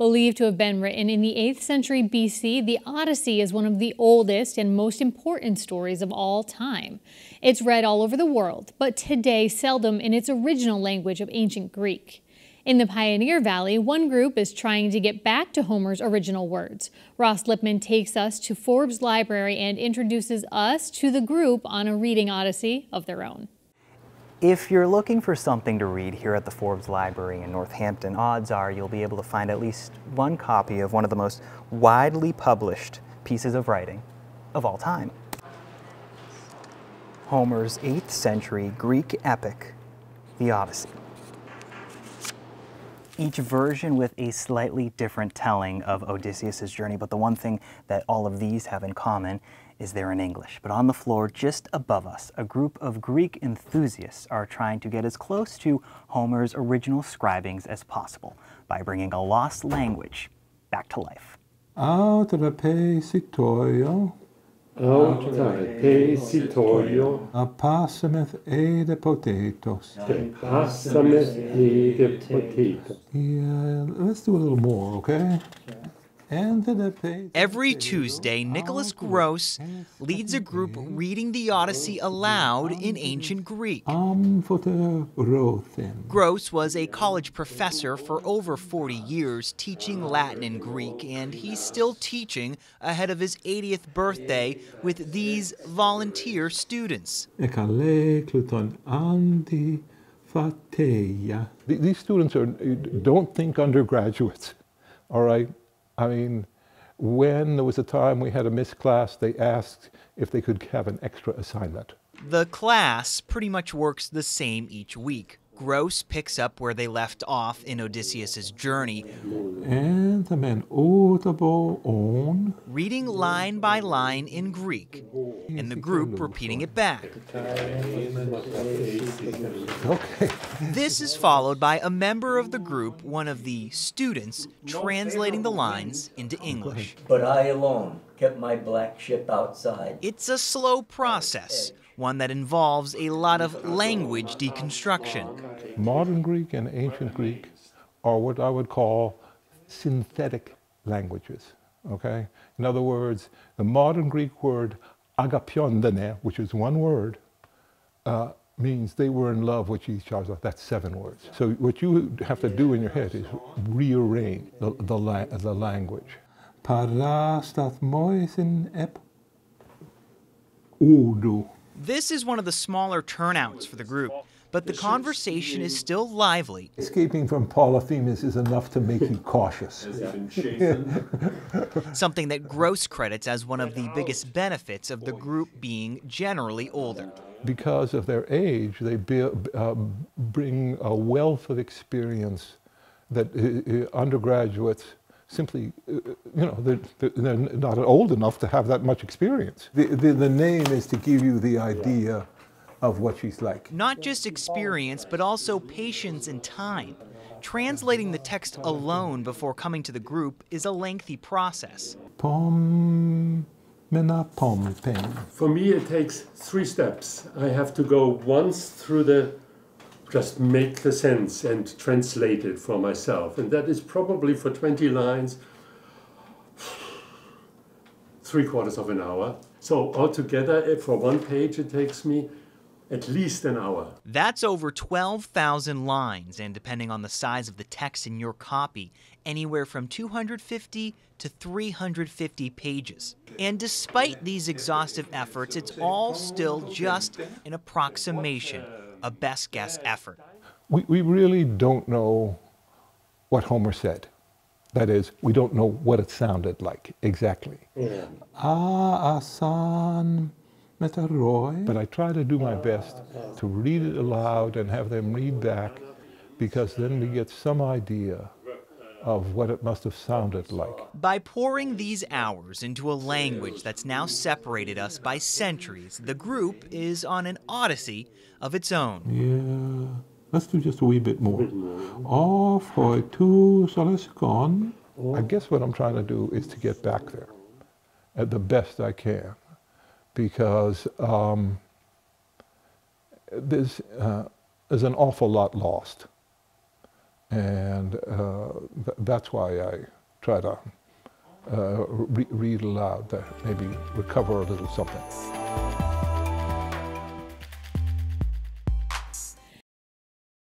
believed to have been written in the 8th century BC, the Odyssey is one of the oldest and most important stories of all time. It's read all over the world, but today seldom in its original language of ancient Greek. In the Pioneer Valley, one group is trying to get back to Homer's original words. Ross Lippman takes us to Forbes Library and introduces us to the group on a reading odyssey of their own. If you're looking for something to read here at the Forbes Library in Northampton, odds are you'll be able to find at least one copy of one of the most widely published pieces of writing of all time. Homer's 8th century Greek epic, the Odyssey. Each version with a slightly different telling of Odysseus' journey, but the one thing that all of these have in common is they're in English. But on the floor just above us, a group of Greek enthusiasts are trying to get as close to Homer's original scribings as possible by bringing a lost language back to life. Out te sitoio, apassameth ede potatoes. Apassameth ede potatoes. Yeah, let's do a little more, okay? Every Tuesday, Nicholas Gross leads a group reading the Odyssey aloud in ancient Greek. Gross was a college professor for over 40 years, teaching Latin and Greek, and he's still teaching ahead of his 80th birthday with these volunteer students. These students don't think undergraduates, all right? I mean, when there was a time we had a missed class, they asked if they could have an extra assignment. The class pretty much works the same each week. Gross picks up where they left off in Odysseus' journey, reading line by line in Greek, and the group repeating it back. Okay. This is followed by a member of the group, one of the students, translating the lines into English. But I alone kept my black ship outside. It's a slow process, one that involves a lot of language deconstruction. Modern Greek and ancient Greek are what I would call synthetic languages, okay? In other words, the modern Greek word agapiondene, which is one word, means they were in love with each other. That's 7 words. So what you have to do in your head is rearrange the language. Parastathmoisin ep oudu. This is one of the smaller turnouts for the group, but the conversation is still lively. Escaping from Polyphemus is enough to make you cautious. Something that Gross credits as one of the biggest benefits of the group being generally older. Because of their age, they bring a wealth of experience that undergraduates simply, they're not old enough to have that much experience. The name is to give you the idea of what she's like. Not just experience, but also patience and time. Translating the text alone before coming to the group is a lengthy process. For me, it takes 3 steps. I have to go once through just make the sense and translate it for myself. And that is probably for 20 lines, 3/4 of an hour. So altogether, for one page, it takes me at least an hour. That's over 12,000 lines, and depending on the size of the text in your copy, anywhere from 250 to 350 pages. And despite these exhaustive efforts, it's all still just an approximation, a best guess effort. We really don't know what Homer said. That is, we don't know what it sounded like exactly. Yeah. But I try to do my best to read it aloud and have them read back, because then we get some idea of what it must have sounded like. By pouring these hours into a language that's now separated us by centuries, the group is on an odyssey of its own. Yeah, let's do just a wee bit more. I guess what I'm trying to do is to get back there at the best I can, because there's an awful lot lost. And that's why I try to read aloud, to maybe recover a little something.